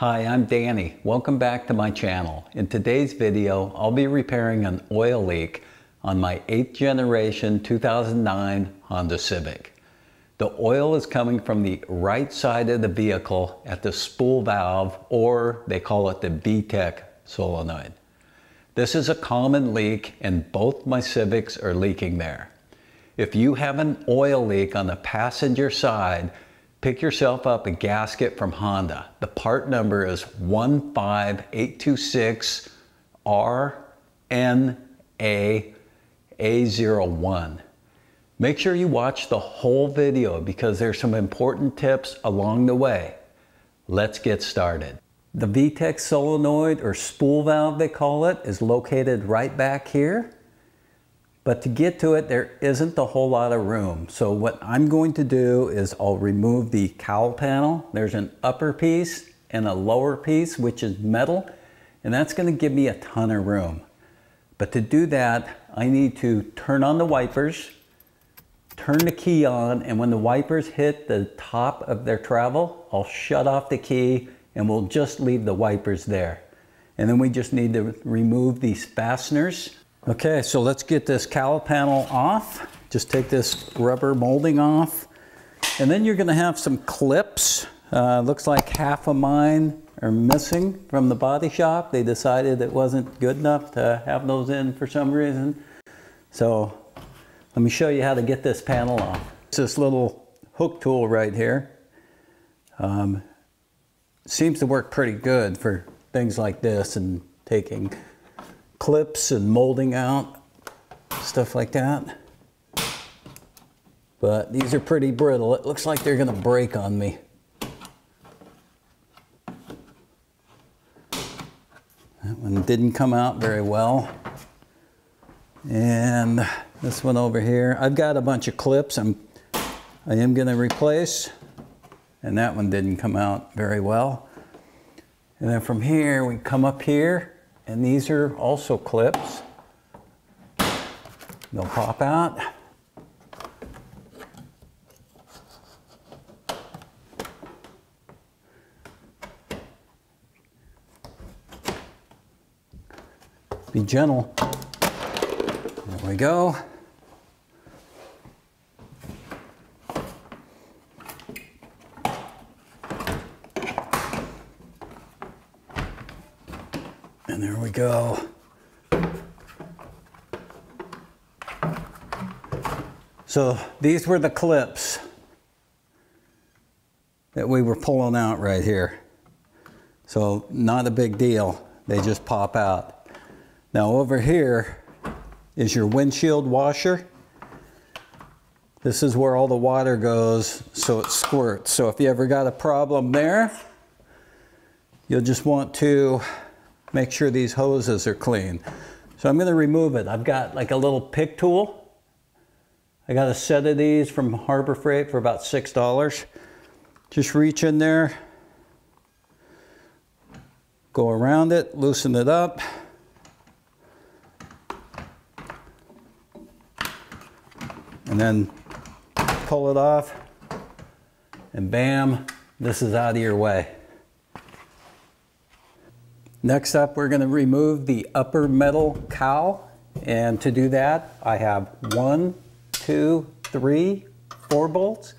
Hi, I'm Danny. Welcome back to my channel. In today's video, I'll be repairing an oil leak on my 8th generation 2009 Honda Civic. The oil is coming from the right side of the vehicle at the spool valve, or they call it the VTEC solenoid. This is a common leak and both my Civics are leaking there. If you have an oil leak on the passenger side, pick yourself up a gasket from Honda. The part number is 15826RNAA01. Make sure you watch the whole video because there's some important tips along the way. Let's get started. The VTEC solenoid, or spool valve they call it, is located right back here. But to get to it, there isn't a whole lot of room. So what I'm going to do is I'll remove the cowl panel. There's an upper piece and a lower piece, which is metal, and that's going to give me a ton of room. But to do that, I need to turn on the wipers, turn the key on, and when the wipers hit the top of their travel, I'll shut off the key and we'll just leave the wipers there. And then we just need to remove these fasteners. Okay, so let's get this cowl panel off. Just take this rubber molding off. And then you're gonna have some clips. Looks like half of mine are missing from the body shop. They decided it wasn't good enough to have those in for some reason. So let me show you how to get this panel off. It's this little hook tool right here. Seems to work pretty good for things like this and taking clips and molding out, stuff like that. But these are pretty brittle. It looks like they're gonna break on me. That one didn't come out very well. And this one over here, I've got a bunch of clips I am gonna replace, and that one didn't come out very well. And then from here, we come up here, and these are also clips. They'll pop out. Be gentle. There we go. And there we go. So these were the clips that we were pulling out right here. So not a big deal. They just pop out. Now over here is your windshield washer. This is where all the water goes so it squirts. So if you ever got a problem there, you'll just want to make sure these hoses are clean. So I'm gonna remove it. I've got like a little pick tool. I got a set of these from Harbor Freight for about $6. Just reach in there, go around it, loosen it up. And then pull it off, and bam, this is out of your way. Next up, we're going to remove the upper metal cowl, and to do that, I have 1, 2, 3, 4 bolts,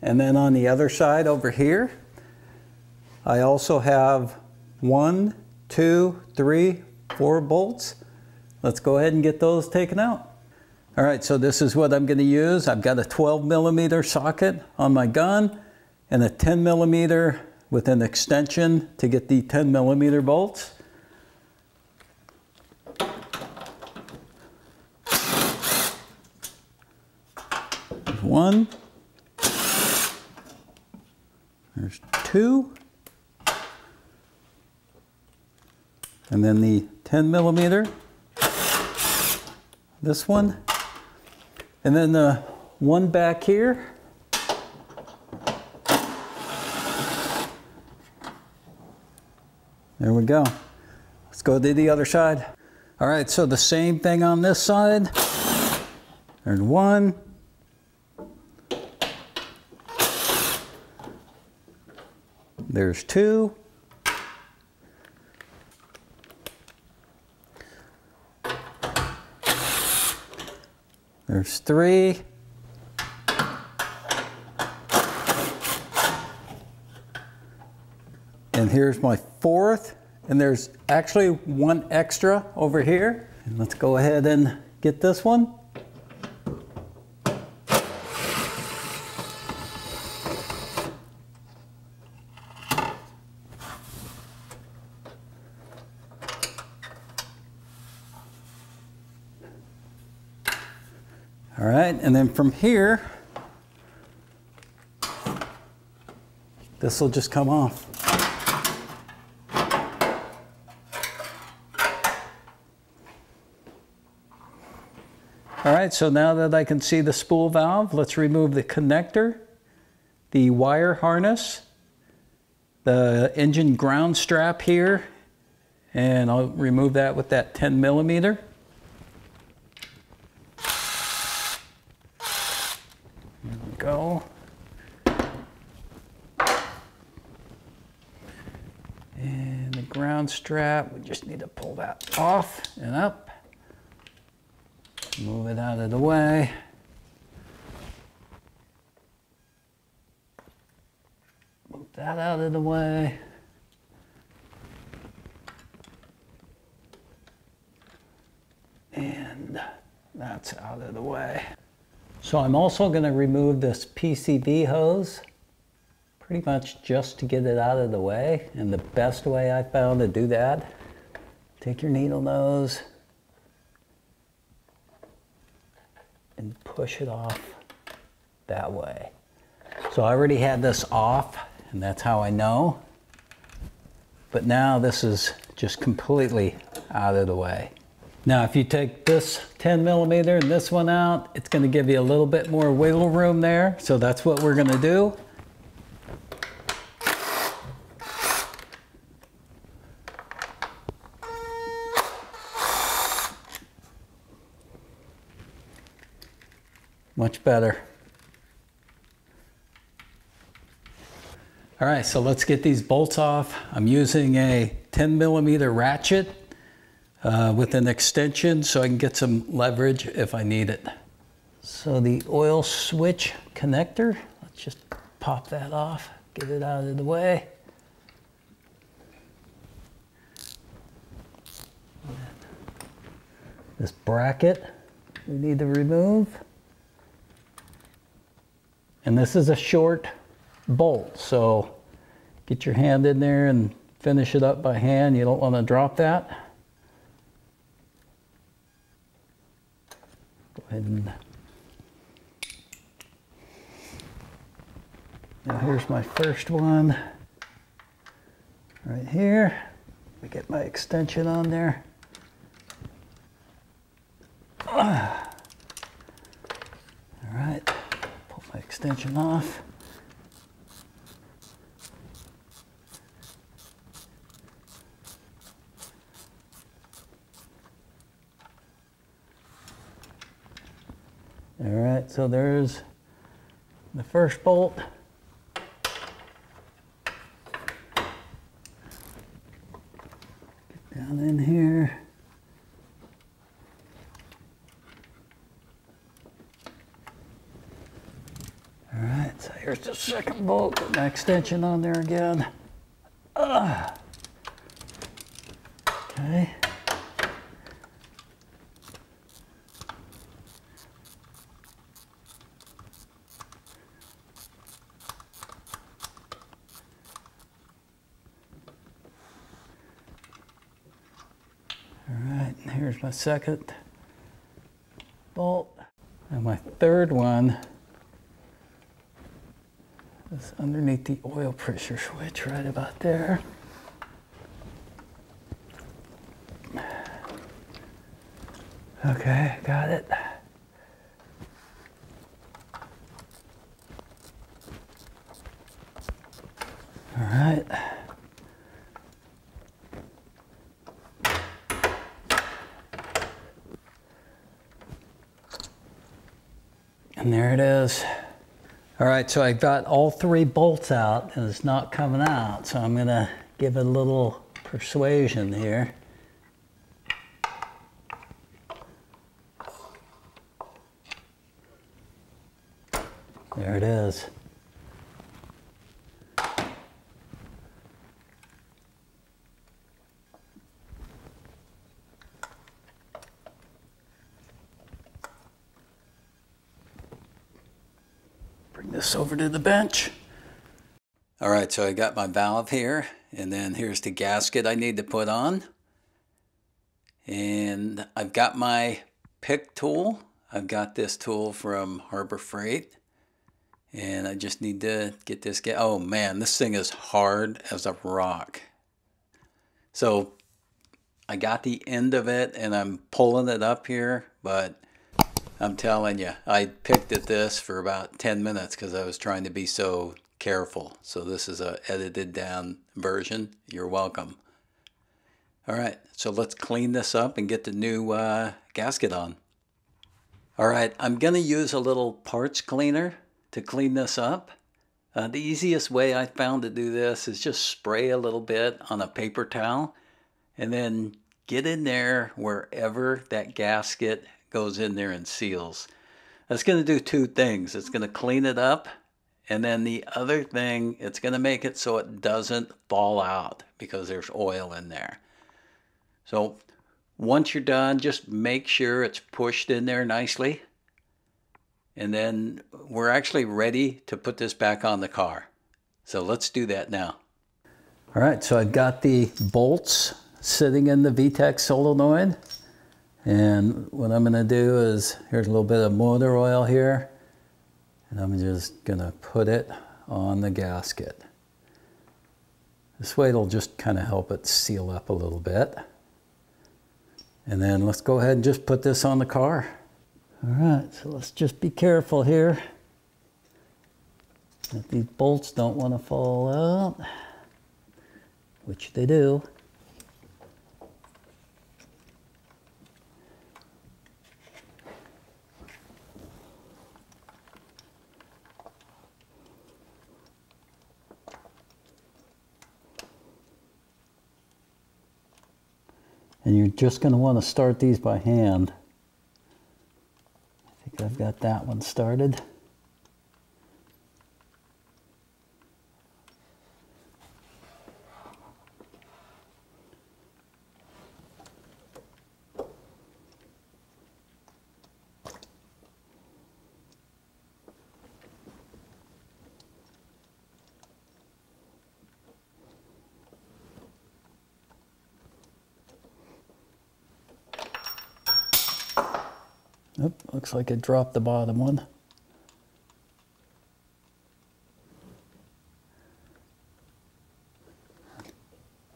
and then on the other side over here, I also have 1, 2, 3, 4 bolts. Let's go ahead and get those taken out. All right, so this is what I'm going to use. I've got a 12mm socket on my gun and a 10mm with an extension to get the 10mm bolts. There's one. There's two. And then the 10mm. This one. And then the one back here. There we go. Let's go to the other side. All right, so the same thing on this side. There's one. There's two. There's three. And here's my fourth. And there's actually one extra over here. And let's go ahead and get this one. All right, and then from here, this will just come off. All right, so now that I can see the spool valve, let's remove the connector, the wire harness, the engine ground strap here, and I'll remove that with that 10 millimeter. Go. And the ground strap, we just need to pull that off and up. Move it out of the way. Move that out of the way. And that's out of the way. So I'm also going to remove this PCV hose, pretty much just to get it out of the way. And the best way I found to do that, take your needle nose and push it off that way. So I already had this off, and that's how I know. But now this is just completely out of the way. Now, if you take this 10 millimeter and this one out, it's going to give you a little bit more wiggle room there. So that's what we're going to do. Much better. All right, so let's get these bolts off. I'm using a 10 millimeter ratchet. With an extension so I can get some leverage if I need it. So the oil switch connector, let's just pop that off, get it out of the way. This bracket we need to remove. And this is a short bolt, so get your hand in there and finish it up by hand. You don't want to drop that. And now here's my first one right here. Let me get my extension on there. All right, pull my extension off. All right, so there's the first bolt. Get down in here. All right, so here's the second bolt. Put my extension on there again. Okay. Here's my second bolt. And my third one is underneath the oil pressure switch right about there. Okay, got it. All right. And there it is. All right, so I got all three bolts out and it's not coming out. So I'm gonna give it a little persuasion here. There it is. Bring this over to the bench. All right, so I got my valve here, and then here's the gasket I need to put on. And I've got my pick tool. I've got this tool from Harbor Freight, and I just need to get this. Oh man, this thing is hard as a rock. So I got the end of it, and I'm pulling it up here, but I'm telling you, I picked at this for about 10 minutes because I was trying to be so careful. So this is a edited down version. You're welcome. All right, so let's clean this up and get the new gasket on. All right, I'm going to use a little parts cleaner to clean this up. The easiest way I found to do this is just spray a little bit on a paper towel and then get in there wherever that gasket goes in there and seals. That's going to do two things. It's going to clean it up. And then the other thing, it's going to make it so it doesn't fall out because there's oil in there. So once you're done, just make sure it's pushed in there nicely. And then we're actually ready to put this back on the car. So let's do that now. All right, so I've got the bolts sitting in the VTEC solenoid. And what I'm going to do is, here's a little bit of motor oil here. And I'm just going to put it on the gasket. This way it'll just kind of help it seal up a little bit. And then let's go ahead and just put this on the car. All right, so let's just be careful here that these bolts don't want to fall out, which they do. And you're just going to want to start these by hand. I think I've got that one started. Oop, looks like it dropped the bottom one.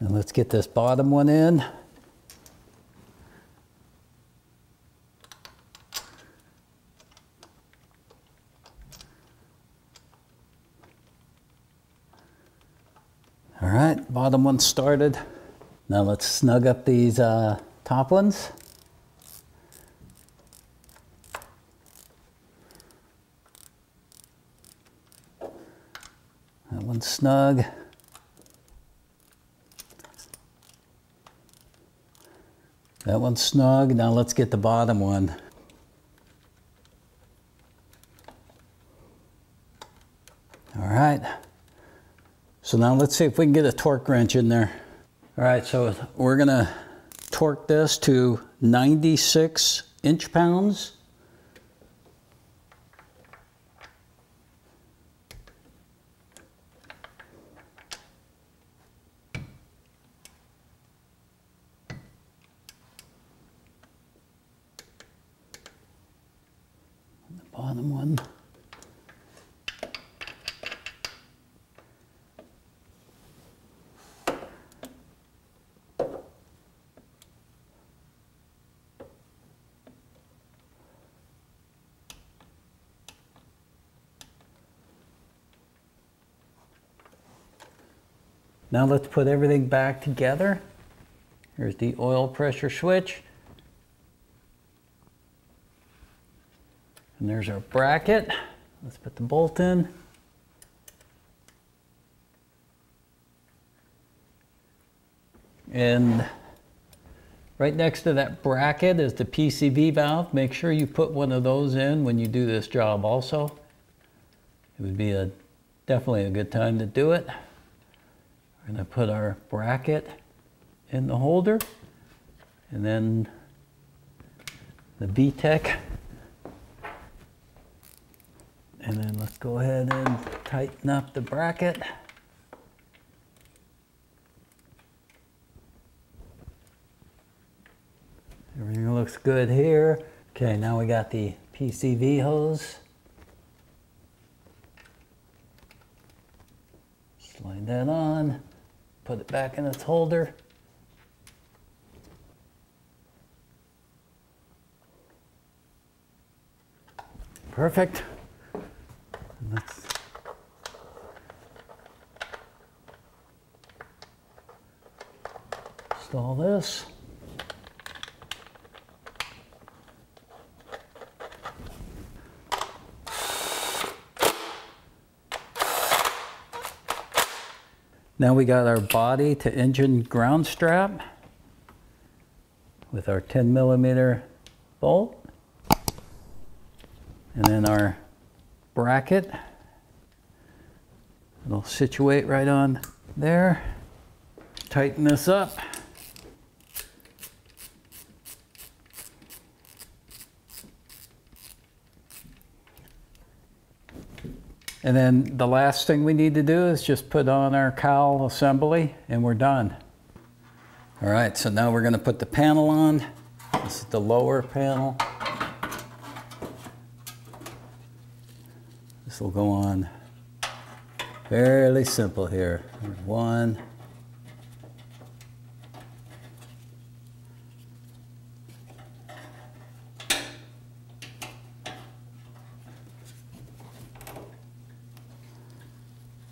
And let's get this bottom one in. All right, bottom one started. Now let's snug up these top ones. Snug. That one's snug. Now let's get the bottom one. All right. So now let's see if we can get a torque wrench in there. All right, so we're going to torque this to 96 inch-pounds. Bottom one. Now let's put everything back together. Here's the oil pressure switch. And there's our bracket. Let's put the bolt in. And right next to that bracket is the PCV valve. Make sure you put one of those in when you do this job also. it would be definitely a good time to do it. We're gonna put our bracket in the holder, and then the VTEC. And then let's go ahead and tighten up the bracket. Everything looks good here. Okay, now we got the PCV hose. Slide that on, put it back in its holder. Perfect. Let's install this. Now we got our body to engine ground strap with our 10mm bolt, and then our bracket. It'll situate right on there. Tighten this up. And then the last thing we need to do is just put on our cowl assembly, and we're done. All right, so now we're gonna put the panel on. This is the lower panel. This will go on fairly simple here. One,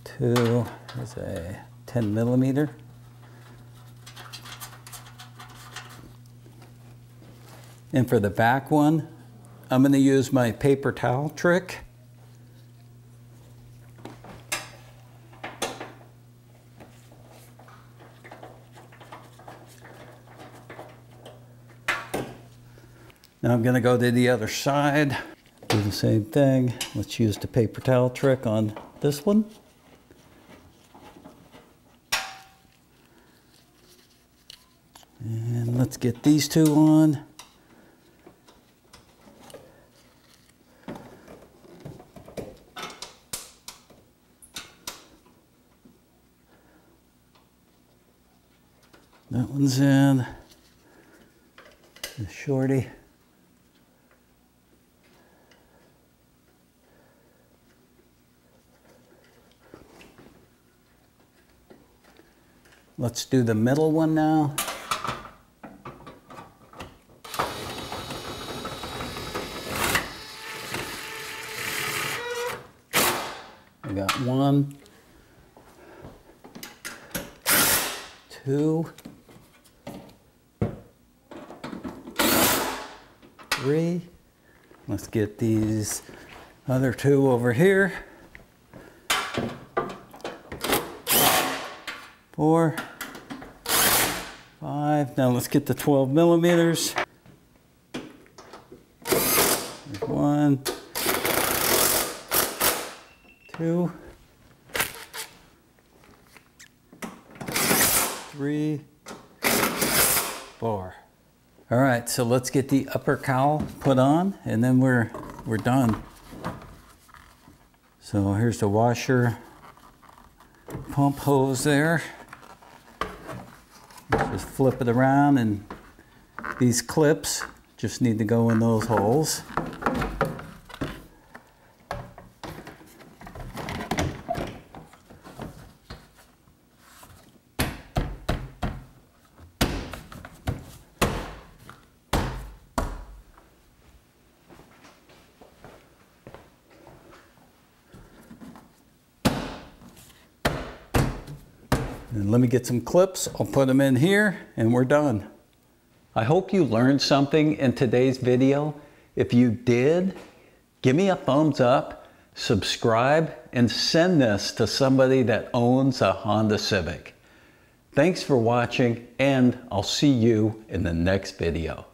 two is a 10mm. And for the back one, I'm gonna use my paper towel trick. Now I'm gonna go to the other side, do the same thing. Let's use the paper towel trick on this one. And let's get these two on. That one's in, the shorty. Let's do the middle one now. I got one, two, three. Let's get these other two over here. Four, five. Now let's get the 12mm. There's one, two, three, four. All right, so let's get the upper cowl put on, and then we're done. So here's the washer pump hose there. Just flip it around, and these clips just need to go in those holes. And let me get some clips. I'll put them in here, and we're done. I hope you learned something in today's video. If you did, give me a thumbs up, subscribe, and send this to somebody that owns a Honda Civic. Thanks for watching, and I'll see you in the next video.